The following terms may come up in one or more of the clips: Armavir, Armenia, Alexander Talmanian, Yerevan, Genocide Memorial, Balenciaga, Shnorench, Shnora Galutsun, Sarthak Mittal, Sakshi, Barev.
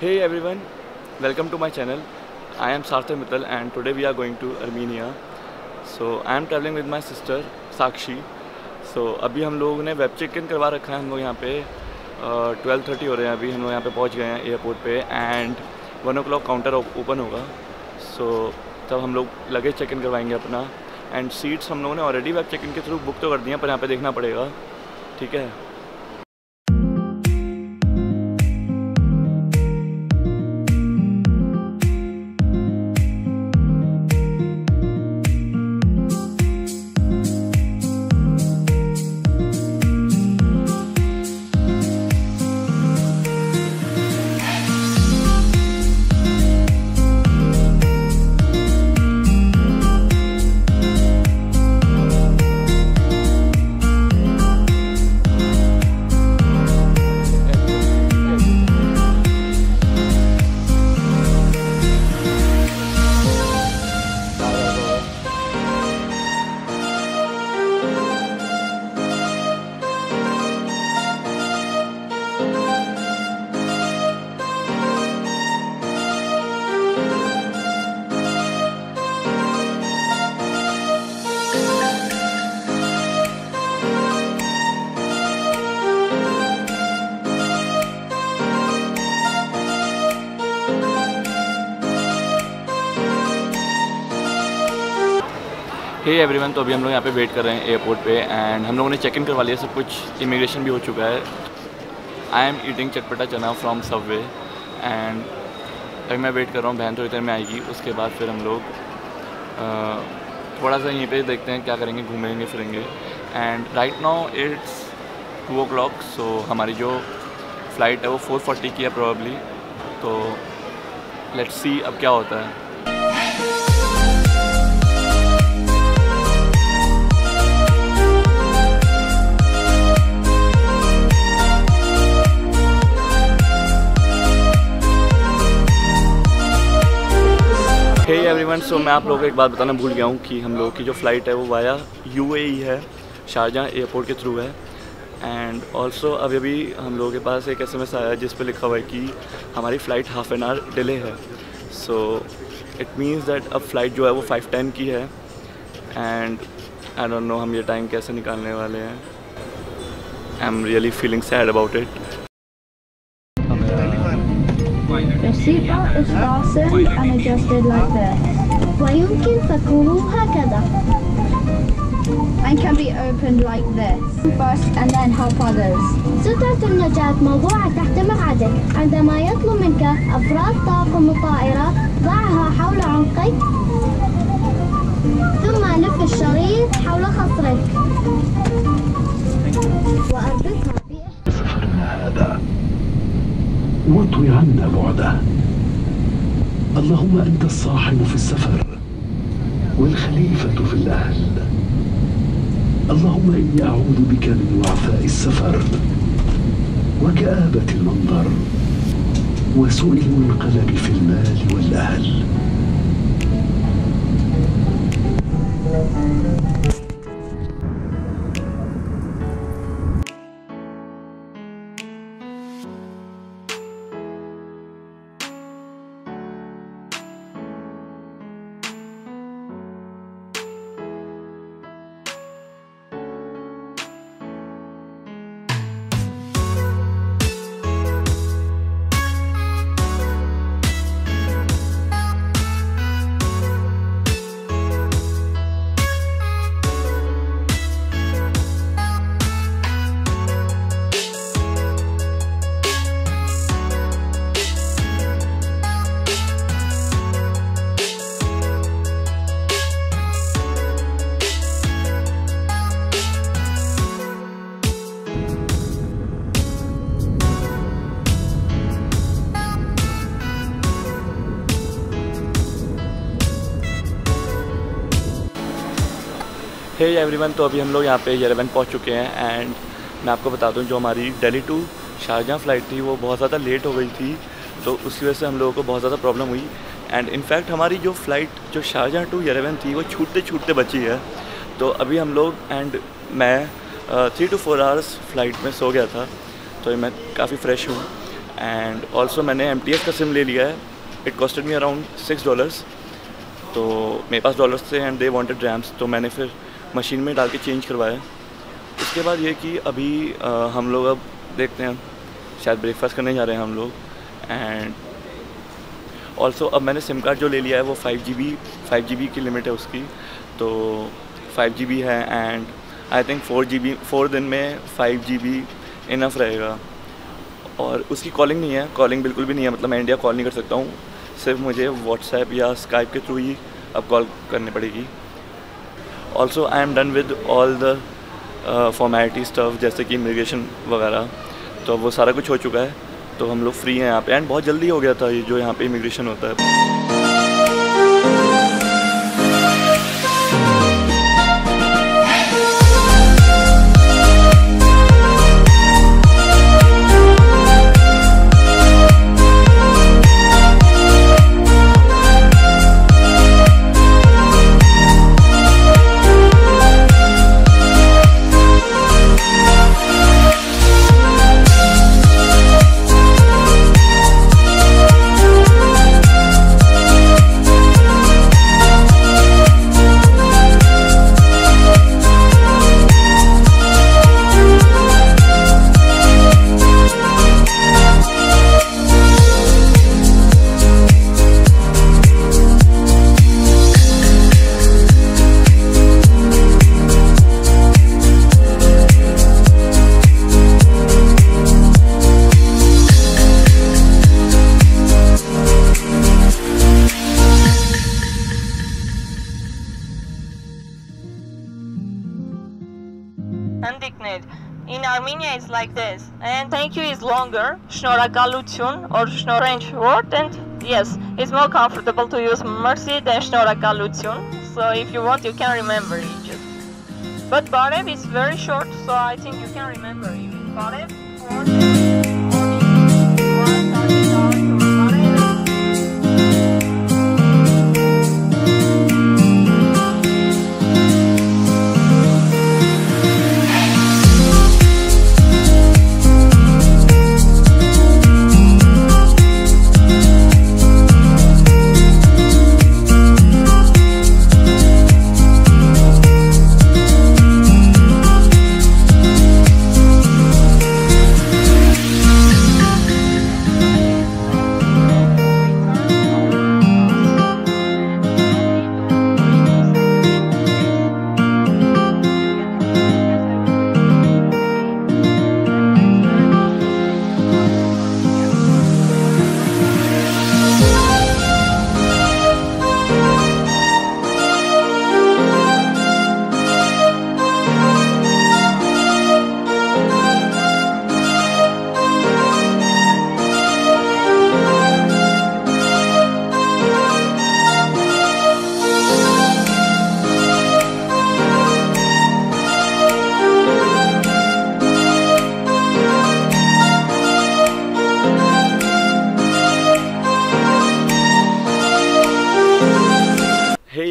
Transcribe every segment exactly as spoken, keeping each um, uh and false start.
Hey everyone, welcome to my channel. I am Sarthak Mittal and today we are going to Armenia. So I am traveling with my sister Sakshi. So अभी हम लोगों ने web check in करवा रखा है. हम लोग यहाँ पे twelve thirty हो रहे हैं. अभी हम लोग यहाँ पे पहुँच गए हैं एयरपोर्ट पे and one o'clock counter open होगा. सो तब हम लोग लगेज चेक इन करवाएंगे अपना एंड सीट्स हम लोगों ने ऑलरेडी वेब चेक इन के थ्रू बुक तो कर दिया पर यहाँ पर देखना पड़ेगा. ठीक है. हे hey एवरीवन, तो अभी हम लोग यहाँ पे वेट कर रहे हैं एयरपोर्ट पे एंड हम लोगों ने चेक इन करवा लिया सब कुछ. इमिग्रेशन भी हो चुका है. आई एम ईटिंग चटपटा चना फ्रॉम सबवे एंड अभी मैं वेट कर रहा हूँ. बहन थोड़ी देर में आएगी, उसके बाद फिर हम लोग थोड़ा सा यहीं पे देखते हैं क्या करेंगे, घूमेंगे फिरेंगे. And right now it's two o'clock so हमारी जो फ़्लाइट है वो फोर फोर्टी की है प्रॉब्ली. तो लेट्स सी अब क्या होता है. हे एवरीवन, सो मैं आप लोगों को एक बात बताना भूल गया हूँ कि हम लोगों की जो फ़्लाइट है वो वाया यूएई है, शारजाह एयरपोर्ट के थ्रू है. एंड ऑल्सो अभी अभी हम लोगों के पास एक एसएमएस आया जिस पे लिखा हुआ है कि हमारी flight half an hour delay है. सो इट मींस दैट अब फ़्लाइट जो है वो फाइव टेन की है एंड आई डोंट नो हम ये टाइम कैसे निकालने वाले हैं. I am really feeling sad about it. Your seatbelt is fastened and adjusted like that. وَيُمْكِنْ فَكُوهَا كَذَا. And can be opened like this. First and then help others. سترة النجاة موضوعة تحت مقعدك. عندما يطلب منك أفراد طاقم الطائرة ضعها حول عنقك. ثم لف الشريط حول خصرك. وأربطها بإحكام. سفرنا هذا. واطوي عنا بعده. اللهم أنت الصاحب في السفر والخليفة في الأهل. اللهم إني أعوذ بك من وعثاء السفر وكآبة المنظر وسوء المنقلب في المال والأهل. Hey hey everyone, तो अभी हम लोग यहाँ पे येरेवन पहुँच चुके हैं एंड मैं आपको बता दूँ जो हमारी दिल्ली टू शारजाह फ़्लाइट थी वो बहुत ज़्यादा लेट हो गई थी. तो उसकी वजह से हम लोगों को बहुत ज़्यादा प्रॉब्लम हुई एंड इनफैक्ट हमारी जो फ़्लाइट जो शारजाह टू येरेवन थी वो छूटते छूटते बची है. तो अभी हम लोग एंड मैं three two four hours flight में सो गया था तो मैं काफ़ी फ़्रेश हूँ एंड ऑल्सो मैंने एम टी एस का सिम ले लिया है. It costed me around six dollars. तो मेरे पास डॉलर्स थे एंड दे वांटेड रैम्स, तो मैंने फिर मशीन में डाल के चेंज करवाया. उसके बाद ये कि अभी आ, हम लोग अब देखते हैं, शायद ब्रेकफास्ट करने जा रहे हैं हम लोग. एंड ऑल्सो अब मैंने सिम कार्ड जो ले लिया है वो five G B five G B की लिमिट है उसकी, तो फाइव जी बी है. And I think four G B four दिन में फाइव जी बी इनफ रहेगा. और उसकी कॉलिंग नहीं है, कॉलिंग बिल्कुल भी नहीं है, मतलब मैं इंडिया कॉल नहीं कर सकता हूँ. सिर्फ मुझे व्हाट्सएप या स्काइप के थ्रू ही अब कॉल करनी पड़ेगी. Also I am done with all the formality stuff जैसे कि इमिग्रेशन वगैरह, तो वो सारा कुछ हो चुका है. तो हम लोग फ्री हैं यहाँ पे. एंड बहुत जल्दी हो गया था ये जो यहाँ पे इमिग्रेशन होता है. In Armenia it's like this, and thank you is longer, Shnora Galutsun or Shnorench word, and yes, it's more comfortable to use mercy than Shnora Galutsun, so if you want you can remember it just. But Barev is very short, so I think you can remember it. Barev or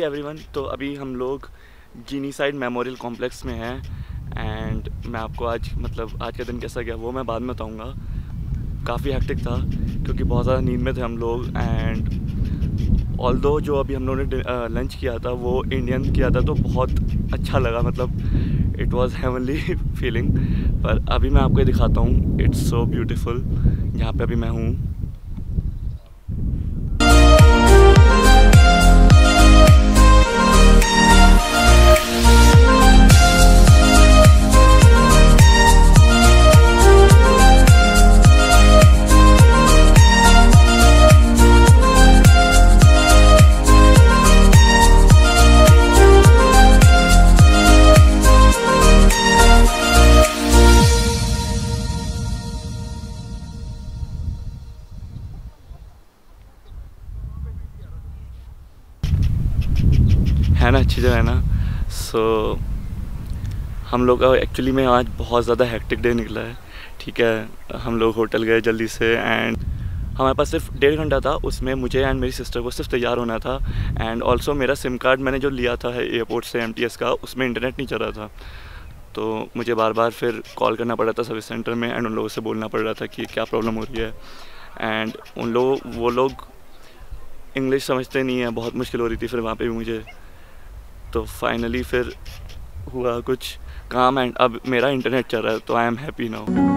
everyone. तो अभी हम लोग जीनीसाइड memorial complex में हैं. And मैं आपको आज मतलब आज का दिन कैसा गया वो मैं बाद में बताऊंगा. काफ़ी हेक्टिक था क्योंकि बहुत ज़्यादा नींद में थे हम लोग. एंड ऑल्दो जो अभी हम लोगों ने लंच किया था वो इंडियन किया था, तो बहुत अच्छा लगा, मतलब इट वाज हेवनली फीलिंग. पर अभी मैं आपको दिखाता हूँ, इट्स सो ब्यूटीफुल जहाँ पर अभी मैं हूँ. है ना, अच्छी जगह है ना. सो so, हम लोग का एक्चुअली में आज बहुत ज़्यादा हेक्टिक डे निकला है. ठीक है, हम लोग होटल गए जल्दी से एंड हमारे पास सिर्फ डेढ़ घंटा था. उसमें मुझे एंड मेरी सिस्टर को सिर्फ तैयार होना था. एंड ऑल्सो मेरा सिम कार्ड मैंने जो लिया था एयरपोर्ट से एम टी एस का, उसमें इंटरनेट नहीं चल रहा था, तो मुझे बार बार फिर कॉल करना पड़ रहा था सर्विस सेंटर में एंड उन लोगों से बोलना पड़ रहा था कि क्या प्रॉब्लम हो रही है। एंड उन लोग वो लोग इंग्लिश समझते नहीं है, बहुत मुश्किल हो रही थी फिर वहाँ पे भी मुझे। तो फाइनली फिर हुआ कुछ काम एंड अब मेरा इंटरनेट चल रहा है तो I am happy now.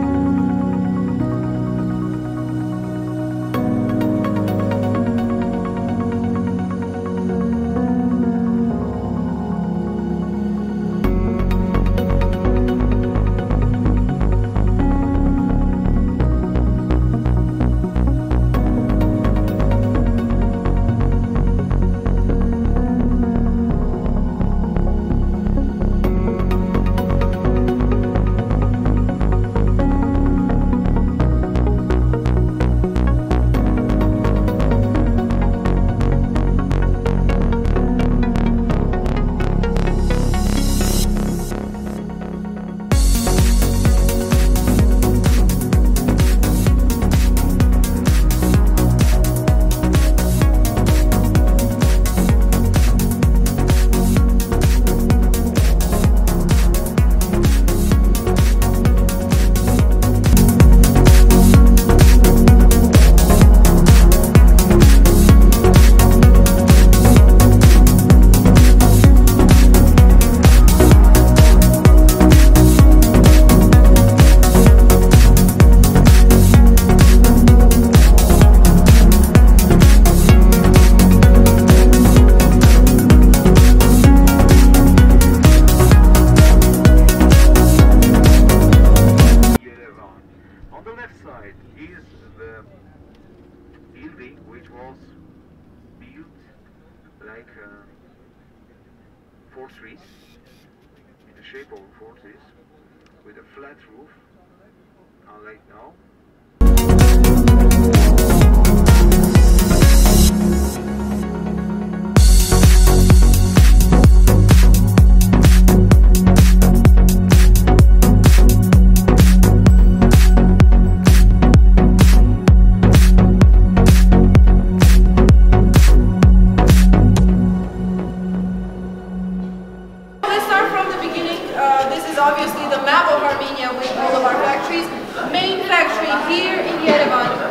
Obviously the map of Armenia with all of our factories, main factory here in Yerevan,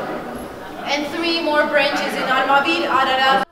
and three more branches in Armavir, Ararat.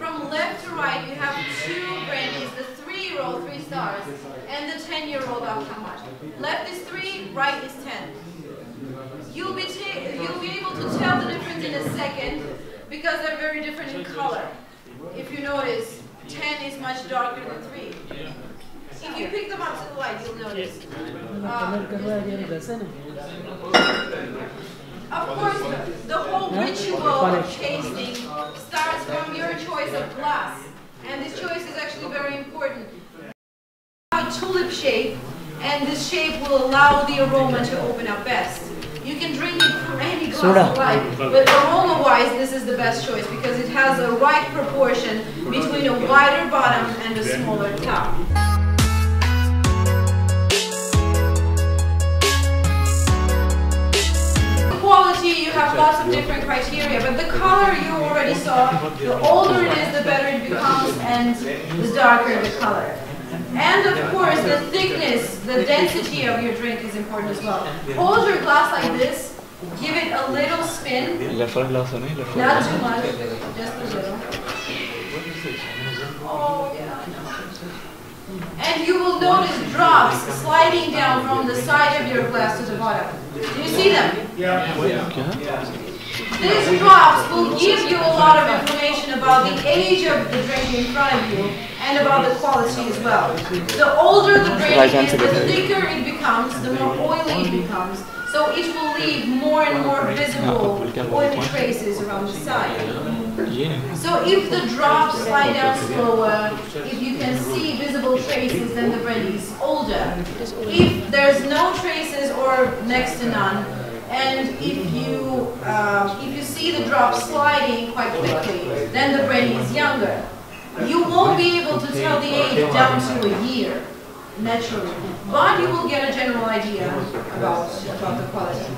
From left to right, you have two branches, the three-year-old, three stars, and the ten-year-old Ahmad. Left is three, right is ten. You'll be, you'll be able to tell the difference in a second because they're very different in color. If you notice, ten is much darker than three. If you pick them up to the light, you'll notice. Uh, Of course, the whole ritual of tasting starts from your choice of glass. And this choice is actually very important. A tulip shape, and this shape will allow the aroma to open up best. You can drink it from any glass you like, but aroma-wise, this is the best choice because it has a right proportion between a wider bottom and a smaller top. You have lots of different criteria, but the color you already saw, the older it is, the better it becomes and the darker the color. And of course, the thickness, the density of your drink is important as well. Hold your glass like this Give it a little spin. Left right, left right, left right. Not too much, just a little. What is this? Oh, yeah. And you will notice drops sliding down from the side of your glass to the bottom. Do you see them? Yeah. Yeah. These drops will give you a lot of information about the age of the drink in front of you and about the quality as well. The older the drink is, the thicker it becomes, the more oily it becomes. So it will leave more and more visible oil traces around the side. So if the drops slide down slower, if you can see visible traces, then the brandy is older. If there's no traces or next to none, and if you uh, if you see the drops sliding quite quickly, then the brandy is younger. You won't be able to tell the age down to a year, naturally, but you will get a general idea about, about the quality.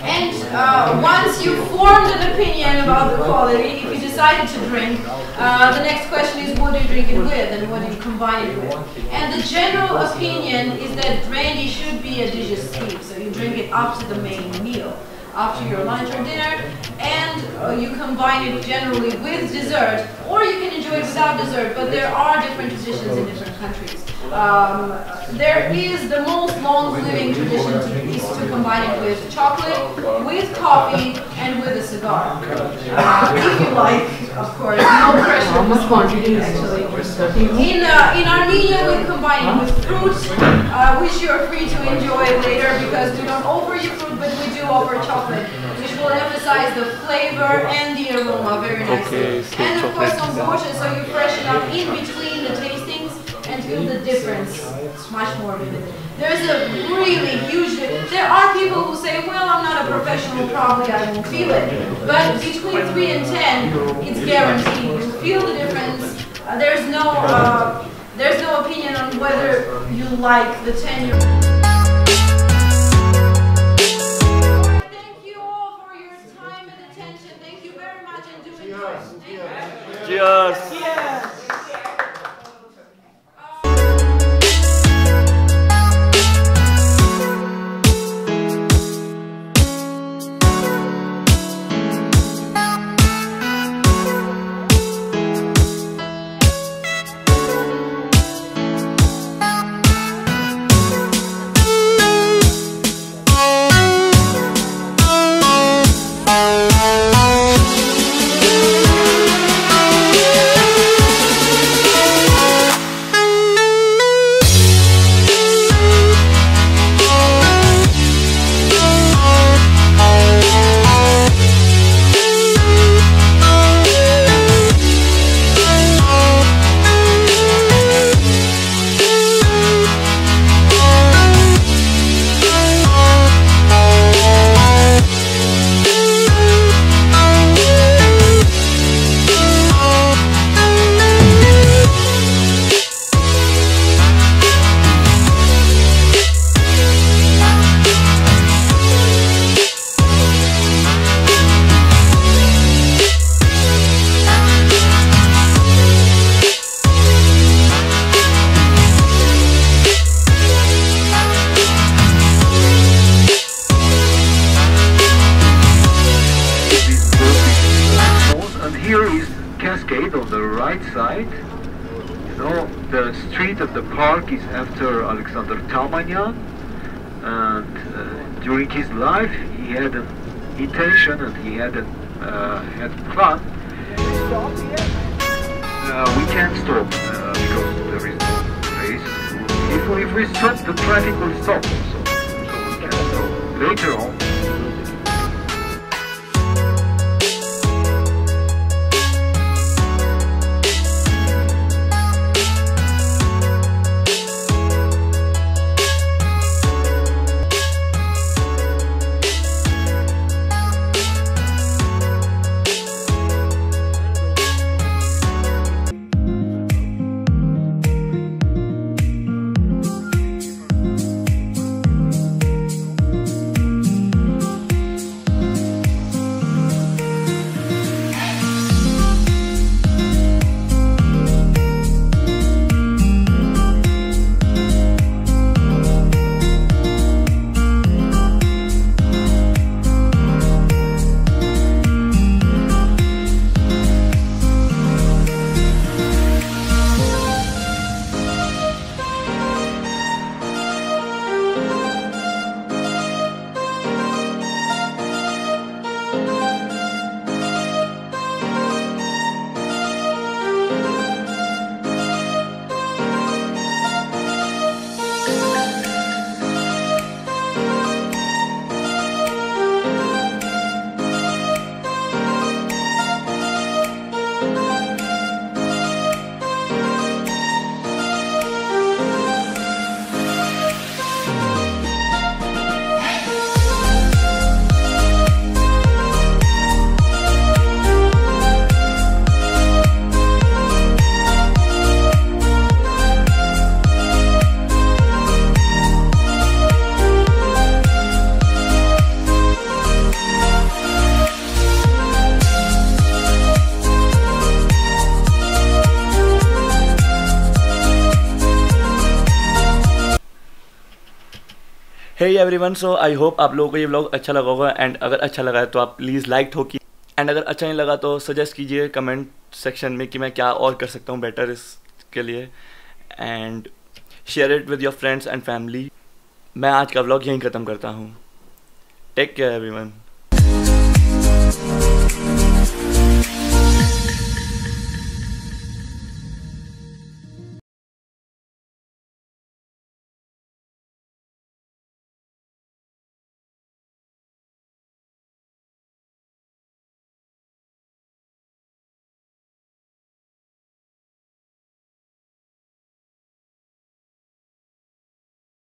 And uh, once you formed an opinion about the quality, if you decided to drink, uh, the next question is what do you drink it with and what do you combine it with? And the general opinion is that brandy should be a digestive, so you drink it after the main meal, after your lunch or dinner, and uh, you combine it generally with dessert, or you can enjoy it without dessert, but there are different traditions in different countries. Um, there is the most long-living tradition to, is to combine it with chocolate, with coffee, and with a cigar. Uh, if you like, of course, no pressure on this quantity actually. In, uh, in Armenia, we combine it with fruit, uh, which you are free to enjoy later because we don't offer you fruit, but we do offer chocolate, which will emphasize the flavor and the aroma very nicely. Okay, so and of course some water, so you freshen up in between the tastings and feel the difference much more vividly. There's a really huge difference. There are people who say, well, I'm not a professional, probably I won't feel it. But between three and ten, it's guaranteed. You feel the difference. Uh, there's no uh, there's no opinion on whether you like the ten-year-old. Yes. Yes. Is after Alexander Talmanian, and uh, during his life he had an intention and he had a uh, had plan. Uh, we can't stop uh, because there is no space. If we, if we stop, the traffic will stop. So, so we can stop later on. Hey everyone, so I hope आप लोगों को ये vlog अच्छा लगा होगा and अगर अच्छा लगा है तो आप प्लीज़ लाइक ठोकी एंड अगर अच्छा नहीं लगा तो सजेस्ट कीजिए कमेंट सेक्शन में कि मैं क्या और कर सकता हूँ बेटर इसके लिए and share it with your friends and family. मैं आज का व्लॉग यहीं ख़त्म करता हूँ। Take care everyone.